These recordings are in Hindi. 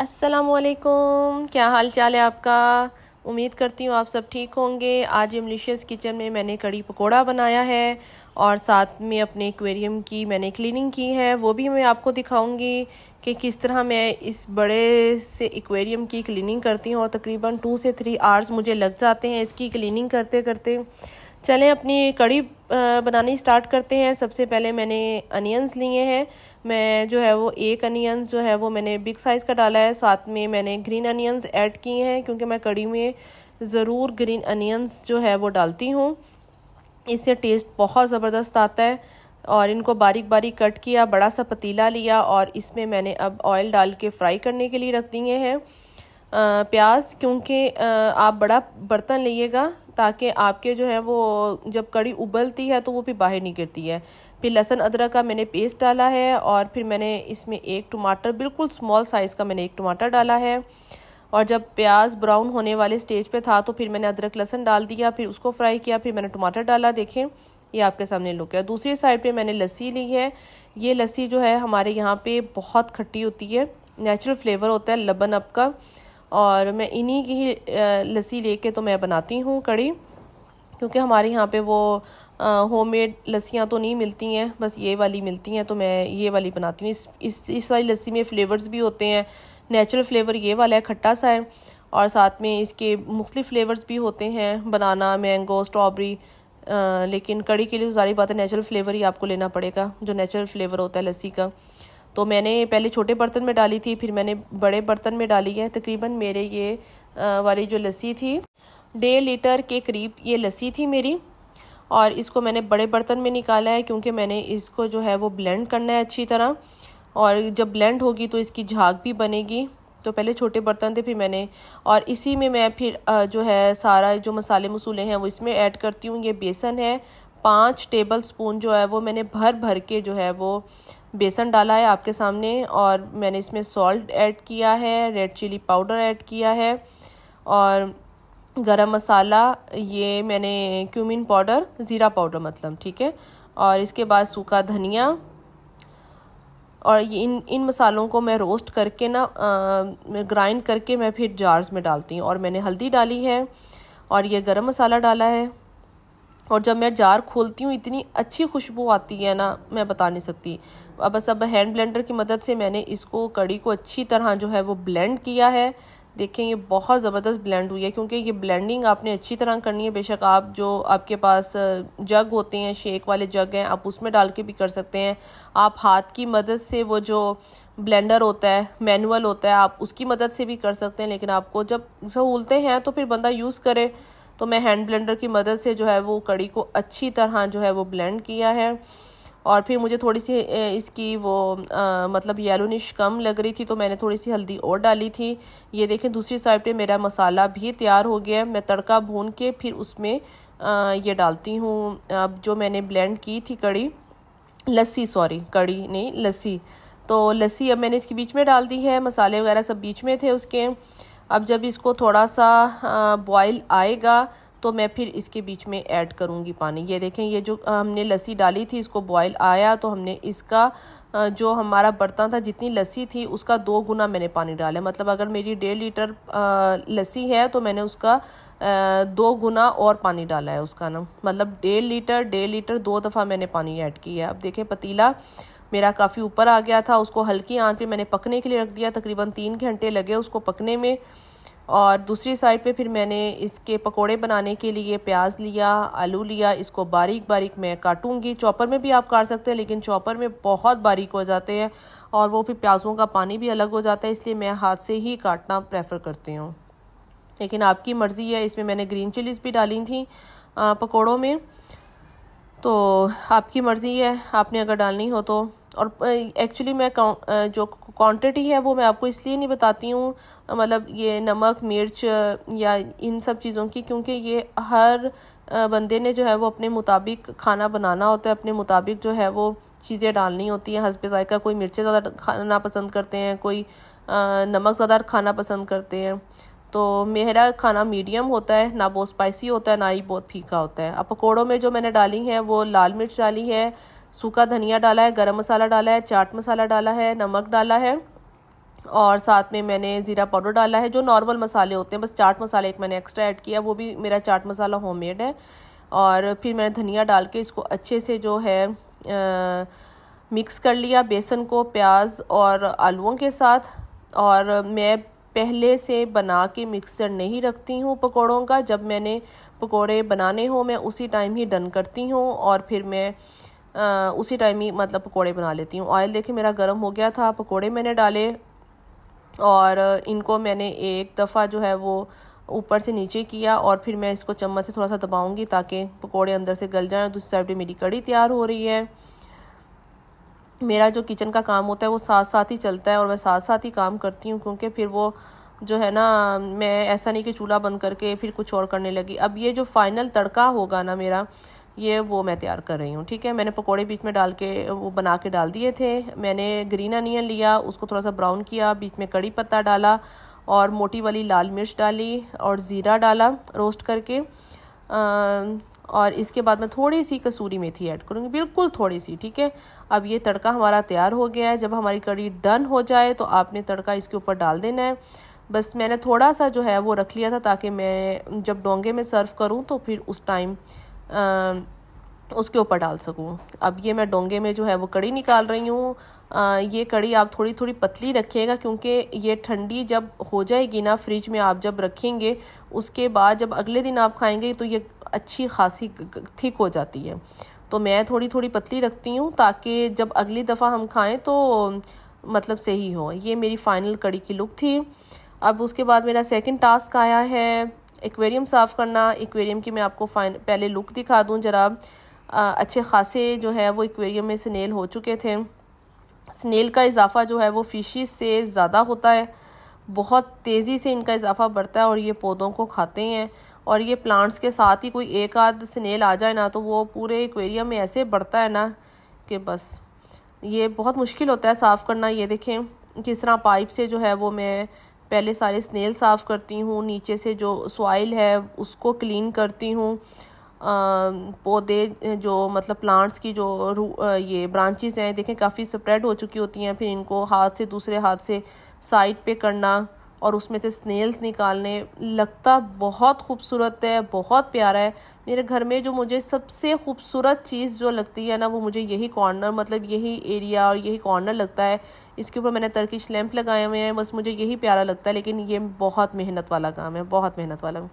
अस्सलामुअलैकुम, क्या हाल चाल है आपका। उम्मीद करती हूँ आप सब ठीक होंगे। आज यम्लिशियस किचन में मैंने कड़ी पकोड़ा बनाया है और साथ में अपने एक्वेरियम की मैंने क्लीनिंग की है, वो भी मैं आपको दिखाऊंगी कि किस तरह मैं इस बड़े से एक्वेरियम की क्लीनिंग करती हूँ और तकरीबन 2 से 3 आवर्स मुझे लग जाते हैं इसकी क्लीनिंग करते करते। चलें अपनी कड़ी बनानी स्टार्ट करते हैं। सबसे पहले मैंने अनियंस लिए हैं, मैं जो है वो एक अनियंस जो है वो मैंने बिग साइज़ का डाला है, साथ में मैंने ग्रीन अनियंस ऐड किए हैं क्योंकि मैं कड़ी में ज़रूर ग्रीन अनियंस जो है वो डालती हूँ, इससे टेस्ट बहुत ज़बरदस्त आता है। और इनको बारीक बारीक कट किया, बड़ा सा पतीला लिया और इसमें मैंने अब ऑयल डाल के फ्राई करने के लिए रख दिए हैं प्याज, क्योंकि आप बड़ा बर्तन लीजिएगा ताकि आपके जो है वो जब कड़ी उबलती है तो वो भी बाहर नहीं गिरती है। फिर लहसुन अदरक का मैंने पेस्ट डाला है और फिर मैंने इसमें एक टमाटर, बिल्कुल स्मॉल साइज़ का मैंने एक टमाटर डाला है। और जब प्याज ब्राउन होने वाले स्टेज पे था तो फिर मैंने अदरक लहसुन डाल दिया, फिर उसको फ्राई किया, फिर मैंने टमाटर डाला। देखें ये आपके सामने लुक है। दूसरी साइड पे मैंने लस्सी ली है। ये लस्सी जो है हमारे यहाँ पे बहुत खट्टी होती है, नेचुरल फ्लेवर होता है लबन आपका, और मैं इन्हीं की लस्सी लेके तो मैं बनाती हूँ कड़ी, क्योंकि हमारे यहाँ पे वो होममेड लस्सियाँ तो नहीं मिलती हैं, बस ये वाली मिलती हैं, तो मैं ये वाली बनाती हूँ। इस वाली लस्सी में फ़्लेवर्स भी होते हैं, नेचुरल फ्लेवर ये वाला है, खट्टा सा है, और साथ में इसके मुख्तलिफ फ्लेवर्स भी होते हैं, बनाना, मैंगो, स्ट्रॉबेरी, लेकिन कड़ी के लिए सारी बात है नेचुरल फ्लेवर ही आपको लेना पड़ेगा जो नेचुरल फ्लेवर होता है लस्सी का। तो मैंने पहले छोटे बर्तन में डाली थी, फिर मैंने बड़े बर्तन में डाली है। तकरीबन मेरे ये वाली जो लस्सी थी 1.5 लीटर के करीब ये लस्सी थी मेरी, और इसको मैंने बड़े बर्तन में निकाला है क्योंकि मैंने इसको जो है वो ब्लेंड करना है अच्छी तरह, और जब ब्लेंड होगी तो इसकी झाग भी बनेगी। तो पहले छोटे बर्तन थे, फिर मैंने, और इसी में मैं फिर जो है सारा जो मसाले मसूले हैं वो इसमें ऐड करती हूँ। ये बेसन है, 5 टेबल स्पून जो है वो मैंने भर भर के जो है वो बेसन डाला है आपके सामने, और मैंने इसमें सॉल्ट ऐड किया है, रेड चिली पाउडर ऐड किया है, और गरम मसाला, ये मैंने क्यूमिन पाउडर, ज़ीरा पाउडर मतलब, ठीक है, और इसके बाद सूखा धनिया। और ये इन मसालों को मैं रोस्ट करके ना ग्राइंड करके मैं फिर जार्स में डालती हूँ। और मैंने हल्दी डाली है और ये गरम मसाला डाला है, और जब मैं जार खोलती हूँ इतनी अच्छी खुशबू आती है ना, मैं बता नहीं सकती। अब बस अब हैंड ब्लेंडर की मदद से मैंने इसको कड़ी को अच्छी तरह जो है वो ब्लेंड किया है। देखें ये बहुत ज़बरदस्त ब्लेंड हुई है, क्योंकि ये ब्लेंडिंग आपने अच्छी तरह करनी है। बेशक आप जो आपके पास जग होते हैं, शेक वाले जग हैं, आप उसमें डाल के भी कर सकते हैं, आप हाथ की मदद से, वो जो ब्लेंडर होता है मैनुअल होता है, आप उसकी मदद से भी कर सकते हैं, लेकिन आपको जब सहूलतें हैं तो फिर बंदा यूज़ करे। तो मैं हैंड ब्लेंडर की मदद से जो है वो कड़ी को अच्छी तरह जो है वो ब्लेंड किया है। और फिर मुझे थोड़ी सी इसकी मतलब येलोनिश कम लग रही थी तो मैंने थोड़ी सी हल्दी और डाली थी। ये देखें दूसरी साइड पे मेरा मसाला भी तैयार हो गया है। मैं तड़का भून के फिर उसमें ये डालती हूँ, अब जो मैंने ब्लेंड की थी कड़ी, लस्सी, सॉरी कड़ी नहीं लस्सी, तो लस्सी अब मैंने इसके बीच में डाल दी है, मसाले वगैरह सब बीच में थे उसके। अब जब इसको थोड़ा सा बॉयल आएगा तो मैं फिर इसके बीच में ऐड करूंगी पानी। ये देखें ये जो हमने लस्सी डाली थी इसको बॉयल आया, तो हमने इसका जो हमारा बर्तन था जितनी लस्सी थी उसका 2 गुना मैंने पानी डाला, मतलब अगर मेरी 1.5 लीटर लस्सी है तो मैंने उसका 2 गुना और पानी डाला है उसका ना, मतलब 1.5 लीटर 2 दफ़ा मैंने पानी ऐड किया है। अब देखें पतीला मेरा काफ़ी ऊपर आ गया था, उसको हल्की आंच पे मैंने पकने के लिए रख दिया, तकरीबन 3 घंटे लगे उसको पकने में। और दूसरी साइड पे फिर मैंने इसके पकोड़े बनाने के लिए प्याज लिया, आलू लिया, इसको बारीक बारीक मैं काटूंगी। चॉपर में भी आप काट सकते हैं, लेकिन चॉपर में बहुत बारीक हो जाते हैं और वो फिर प्याज़ों का पानी भी अलग हो जाता है, इसलिए मैं हाथ से ही काटना प्रेफर करती हूँ, लेकिन आपकी मर्ज़ी है। इसमें मैंने ग्रीन चिलीज़ भी डाली थी पकौड़ों में, तो आपकी मर्ज़ी है आपने अगर डालनी हो तो। और एक्चुअली मैं जो क्वांटिटी है वो मैं आपको इसलिए नहीं बताती हूँ, मतलब ये नमक मिर्च या इन सब चीज़ों की, क्योंकि ये हर बंदे ने जो है वो अपने मुताबिक खाना बनाना होता है, अपने मुताबिक जो है वो चीज़ें डालनी होती हैं। हस्ब जायका, कोई मिर्चें ज़्यादा खाना पसंद करते हैं, कोई नमक ज़्यादा खाना पसंद करते हैं, तो मेरा खाना मीडियम होता है, ना बहुत स्पाइसी होता है ना ही बहुत फीका होता है। अब पकौड़ों में जो मैंने डाली हैं वो लाल मिर्च डाली है, सूखा धनिया डाला है, गरम मसाला डाला है, चाट मसाला डाला है, नमक डाला है, और साथ में मैंने ज़ीरा पाउडर डाला है, जो नॉर्मल मसाले होते हैं, बस चाट मसाला एक मैंने एक्स्ट्रा ऐड किया, वो भी मेरा चाट मसाला होममेड है। और फिर मैंने धनिया डाल के इसको अच्छे से जो है मिक्स कर लिया बेसन को प्याज और आलूओं के साथ। और मैं पहले से बना के मिक्सर नहीं रखती हूँ पकौड़ों का, जब मैंने पकौड़े बनाने हो मैं उसी टाइम ही डन करती हूँ और फिर मैं उसी टाइम ही मतलब पकौड़े बना लेती हूँ। ऑयल देखिए मेरा गर्म हो गया था, पकौड़े मैंने डाले और इनको मैंने एक दफ़ा जो है वो ऊपर से नीचे किया और फिर मैं इसको चम्मच से थोड़ा सा दबाऊँगी ताकि पकौड़े अंदर से गल जाएँ। दूसरी साइड पर मेरी कड़ी तैयार हो रही है। मेरा जो किचन का काम होता है वो साथ साथ ही चलता है और मैं साथ साथ ही काम करती हूँ, क्योंकि फिर वो जो है ना, मैं ऐसा नहीं कि चूल्हा बंद करके फिर कुछ और करने लगी। अब ये जो फाइनल तड़का होगा ना मेरा, ये वो मैं तैयार कर रही हूँ। ठीक है, मैंने पकोड़े बीच में डाल के वो बना के डाल दिए थे। मैंने ग्रीन अनियन लिया, उसको थोड़ा सा ब्राउन किया, बीच में कड़ी पत्ता डाला और मोटी वाली लाल मिर्च डाली और ज़ीरा डाला रोस्ट करके। और इसके बाद मैं थोड़ी सी कसूरी मेथी ऐड करूँगी, बिल्कुल थोड़ी सी। ठीक है, अब ये तड़का हमारा तैयार हो गया है। जब हमारी कड़ी डन हो जाए तो आपने तड़का इसके ऊपर डाल देना है। बस मैंने थोड़ा सा जो है वो रख लिया था ताकि मैं जब डोंगे में सर्व करूँ तो फिर उस टाइम उसके ऊपर डाल सकूँ। अब ये मैं डोंगे में जो है वो कड़ी निकाल रही हूँ। ये कड़ी आप थोड़ी थोड़ी पतली रखिएगा, क्योंकि ये ठंडी जब हो जाएगी ना, फ्रिज में आप जब रखेंगे उसके बाद जब अगले दिन आप खाएंगे तो ये अच्छी खासी थिक हो जाती है। तो मैं थोड़ी थोड़ी पतली रखती हूँ ताकि जब अगली दफ़ा हम खाएं तो मतलब सही हो। ये मेरी फ़ाइनल कड़ी की लुक थी। अब उसके बाद मेरा सेकंड टास्क आया है एक्वेरियम साफ़ करना। एक्वेरियम की मैं आपको पहले लुक दिखा दूँ जरा। अच्छे खासे जो है वो एक्वेरियम में स्नेल हो चुके थे। स्नेल का इजाफ़ा जो है वो फिशिस से ज़्यादा होता है, बहुत तेज़ी से इनका इजाफ़ा बढ़ता है और ये पौधों को खाते हैं। और ये प्लांट्स के साथ ही कोई एक आध स्नेल आ जाए ना तो वो पूरे एक्वेरियम में ऐसे बढ़ता है ना कि बस ये बहुत मुश्किल होता है साफ़ करना। ये देखें किस तरह पाइप से जो है वो मैं पहले सारे स्नेल साफ़ करती हूँ, नीचे से जो सॉइल है उसको क्लीन करती हूँ, पौधे जो मतलब प्लांट्स की जो ये ब्रांचेस हैं देखें काफ़ी स्प्रेड हो चुकी होती हैं, फिर इनको हाथ से दूसरे हाथ से साइड पे करना और उसमें से स्नेल्स निकालने, लगता बहुत खूबसूरत है, बहुत प्यारा है। मेरे घर में जो मुझे सबसे खूबसूरत चीज़ जो लगती है ना वो मुझे यही कॉर्नर मतलब यही एरिया और यही कॉर्नर लगता है। इसके ऊपर मैंने टर्किश लैंप लगाए हुए हैं, बस मुझे यही प्यारा लगता है, लेकिन ये बहुत मेहनत वाला काम है, बहुत मेहनत वाला।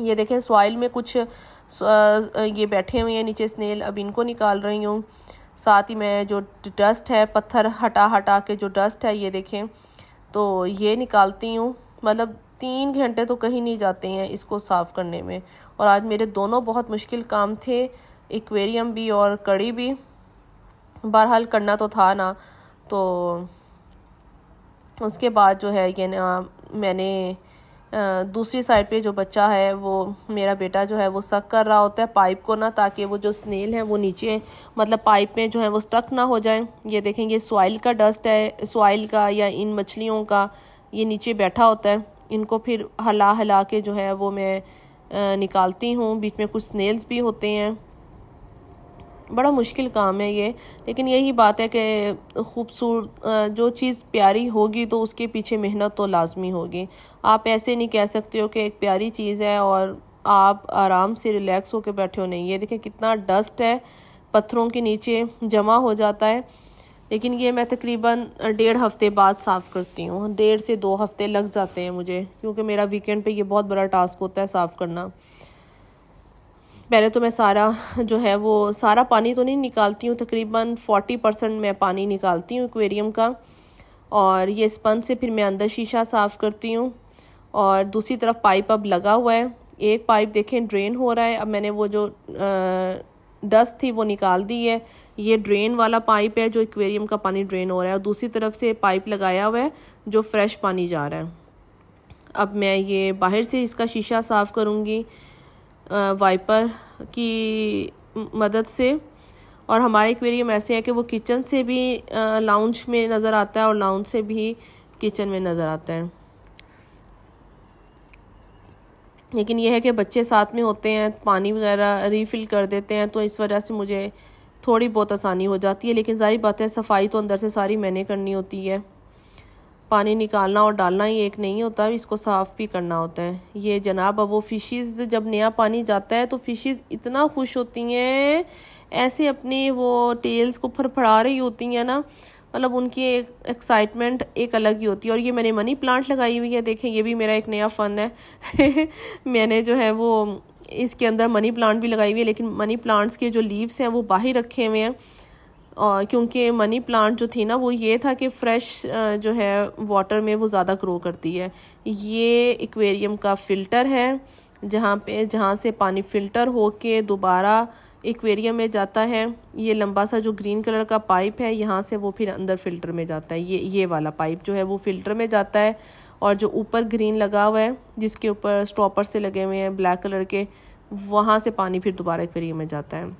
ये देखें सॉइल में कुछ ये बैठे हुए हैं नीचे स्नेल, अब इनको निकाल रही हूँ। साथ ही मैं जो डस्ट है, पत्थर हटा हटा के जो डस्ट है ये देखें, तो ये निकालती हूँ। मतलब 3 घंटे तो कहीं नहीं जाते हैं इसको साफ़ करने में। और आज मेरे दोनों बहुत मुश्किल काम थे, एक्वेरियम भी और कड़ी भी। बहरहाल करना तो था ना। तो उसके बाद जो है ये ना मैंने दूसरी साइड पे जो बच्चा है वो मेरा बेटा जो है वो सक कर रहा होता है पाइप को ना, ताकि वो जो स्नेल है वो नीचे मतलब पाइप में जो है वो स्टक ना हो जाए। ये देखेंगे सॉइल का डस्ट है, सॉइल का या इन मछलियों का, ये नीचे बैठा होता है। इनको फिर हिला हिला के जो है वो मैं निकालती हूँ। बीच में कुछ स्नेल्स भी होते हैं, बड़ा मुश्किल काम है ये। लेकिन यही बात है कि खूबसूरत जो चीज़ प्यारी होगी तो उसके पीछे मेहनत तो लाजमी होगी। आप ऐसे नहीं कह सकते हो कि एक प्यारी चीज़ है और आप आराम से रिलैक्स होकर बैठे हो, नहीं। ये देखें कितना डस्ट है पत्थरों के नीचे जमा हो जाता है। लेकिन ये मैं तकरीबन 1.5 हफ्ते बाद साफ़ करती हूँ, 1.5 से 2 हफ्ते लग जाते हैं मुझे, क्योंकि मेरा वीकेंड पे ये बहुत बड़ा टास्क होता है साफ़ करना। पहले तो मैं सारा जो है वो सारा पानी तो नहीं निकालती हूँ, तकरीबन 40% मैं पानी निकालती हूँ एक्वेरियम का। और ये स्पंज से फिर मैं अंदर शीशा साफ़ करती हूँ। और दूसरी तरफ पाइप अब लगा हुआ है, एक पाइप देखें ड्रेन हो रहा है। अब मैंने वो जो डस्ट थी वो निकाल दी है। ये ड्रेन वाला पाइप है जो एक्वेरियम का पानी ड्रेन हो रहा है, और दूसरी तरफ से पाइप लगाया हुआ है जो फ्रेश पानी जा रहा है। अब मैं ये बाहर से इसका शीशा साफ़ करूँगी वाइपर की मदद से। और हमारे एक्वेरियम ऐसे है कि वो किचन से भी लाउंज में नज़र आता है और लाउंज से भी किचन में नज़र आता है। लेकिन यह है कि बच्चे साथ में होते हैं, पानी वगैरह रीफ़िल कर देते हैं, तो इस वजह से मुझे थोड़ी बहुत आसानी हो जाती है। लेकिन ज़ाहिर बात है सफाई तो अंदर से सारी मैंने करनी होती है। पानी निकालना और डालना ये एक नहीं होता, इसको साफ़ भी करना होता है। ये जनाब अब वो फ़िशेज़ जब नया पानी जाता है तो फ़िशेज़ इतना खुश होती हैं, ऐसे अपने वो टेल्स को फड़फड़ा रही होती हैं ना, मतलब उनकी एक एक्साइटमेंट एक अलग ही होती है। और ये मैंने मनी प्लांट लगाई हुई है, देखें ये भी मेरा एक नया फ़न है। मैंने जो है वो इसके अंदर मनी प्लांट भी लगाई हुई है, लेकिन मनी प्लांट्स के जो लीव्स हैं वो बाहर रखे हुए हैं, और क्योंकि मनी प्लांट जो थी ना वो ये था कि फ़्रेश जो है वाटर में वो ज़्यादा ग्रो करती है। ये एक्वेरियम का फ़िल्टर है जहाँ से पानी फ़िल्टर होके दोबारा एक्वेरियम में जाता है। ये लंबा सा जो ग्रीन कलर का पाइप है यहाँ से वो फिर अंदर फ़िल्टर में जाता है। ये वाला पाइप जो है वो फ़िल्टर में जाता है, और जो ऊपर ग्रीन लगा हुआ है जिसके ऊपर स्टॉपर से लगे हुए हैं ब्लैक कलर के, वहाँ से पानी फिर दोबारा एक्वेरियम में जाता है।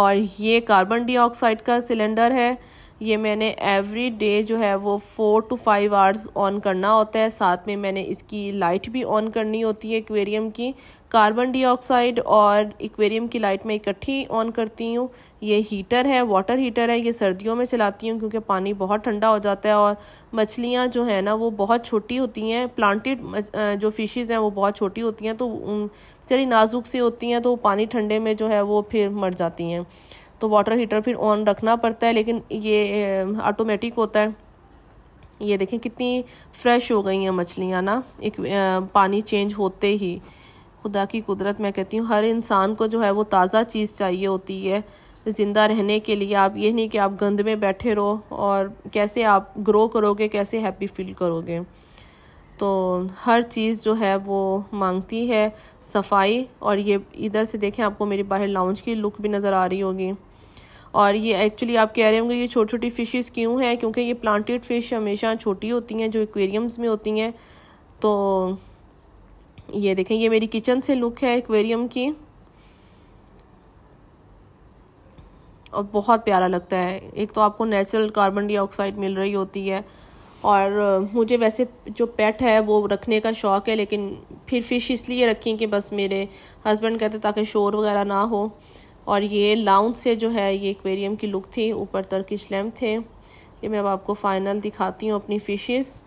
और ये कार्बन डाइऑक्साइड का सिलेंडर है, ये मैंने एवरी डे जो है वो 4 to 5 आवर्स ऑन करना होता है। साथ में मैंने इसकी लाइट भी ऑन करनी होती है एक्वेरियम की। कार्बन डाइऑक्साइड और एक्वेरियम की लाइट मैं इकट्ठी ऑन करती हूँ। ये हीटर है, वाटर हीटर है, ये सर्दियों में चलाती हूँ क्योंकि पानी बहुत ठंडा हो जाता है और मछलियाँ जो है ना वो बहुत छोटी होती हैं। प्लांटेड जो फिशेज़ हैं वो बहुत छोटी होती हैं, तो बेचारी नाजुक सी होती हैं, तो पानी ठंडे में जो है वो फिर मर जाती हैं, तो वाटर हीटर फिर ऑन रखना पड़ता है। लेकिन ये ऑटोमेटिक होता है। ये देखें कितनी फ्रेश हो गई हैं मछलियाँ ना पानी चेंज होते ही। खुदा की कुदरत, मैं कहती हूँ हर इंसान को जो है वो ताज़ा चीज़ चाहिए होती है ज़िंदा रहने के लिए। आप ये नहीं कि आप गंद में बैठे रहो, और कैसे आप ग्रो करोगे, कैसे हैप्पी फील करोगे। तो हर चीज़ जो है वो मांगती है सफाई। और ये इधर से देखें, आपको मेरी बाहर लाउंज की लुक भी नज़र आ रही होगी। और ये एक्चुअली आप कह रहे होंगे ये छोटी छोटी फ़िशेज़ क्यों हैं, क्योंकि ये प्लांटेड फ़िश हमेशा छोटी होती हैं जो एक्वेरियम्स में होती हैं। तो ये देखें, ये मेरी किचन से लुक है एक्वेरियम की, और बहुत प्यारा लगता है। एक तो आपको नेचुरल कार्बन डाइऑक्साइड मिल रही होती है, और मुझे वैसे जो पेट है वो रखने का शौक़ है, लेकिन फिर फ़िश इसलिए रखी कि बस मेरे हस्बैंड कहते ताकि शोर वगैरह ना हो। और ये लाउंज से जो है ये एक्वेरियम की लुक थी, ऊपर टर्किश लैम्प थे। ये मैं अब आपको फ़ाइनल दिखाती हूँ अपनी फ़िशेस।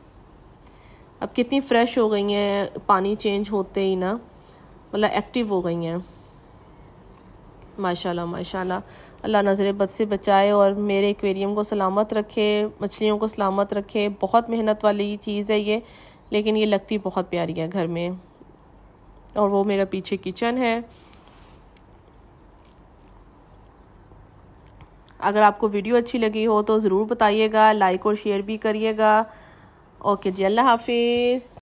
अब कितनी फ़्रेश हो गई हैं पानी चेंज होते ही ना, मतलब एक्टिव हो गई हैं। माशाल्लाह माशाल्लाह, अल्लाह नज़र बद से बचाए और मेरे एक्वेरियम को सलामत रखे, मछलियों को सलामत रखे। बहुत मेहनत वाली चीज़ है ये, लेकिन ये लगती बहुत प्यारी है घर में। और वो मेरा पीछे किचन है। अगर आपको वीडियो अच्छी लगी हो तो ज़रूर बताइएगा, लाइक और शेयर भी करिएगा। ओके जी, अल्लाह हाफिज़।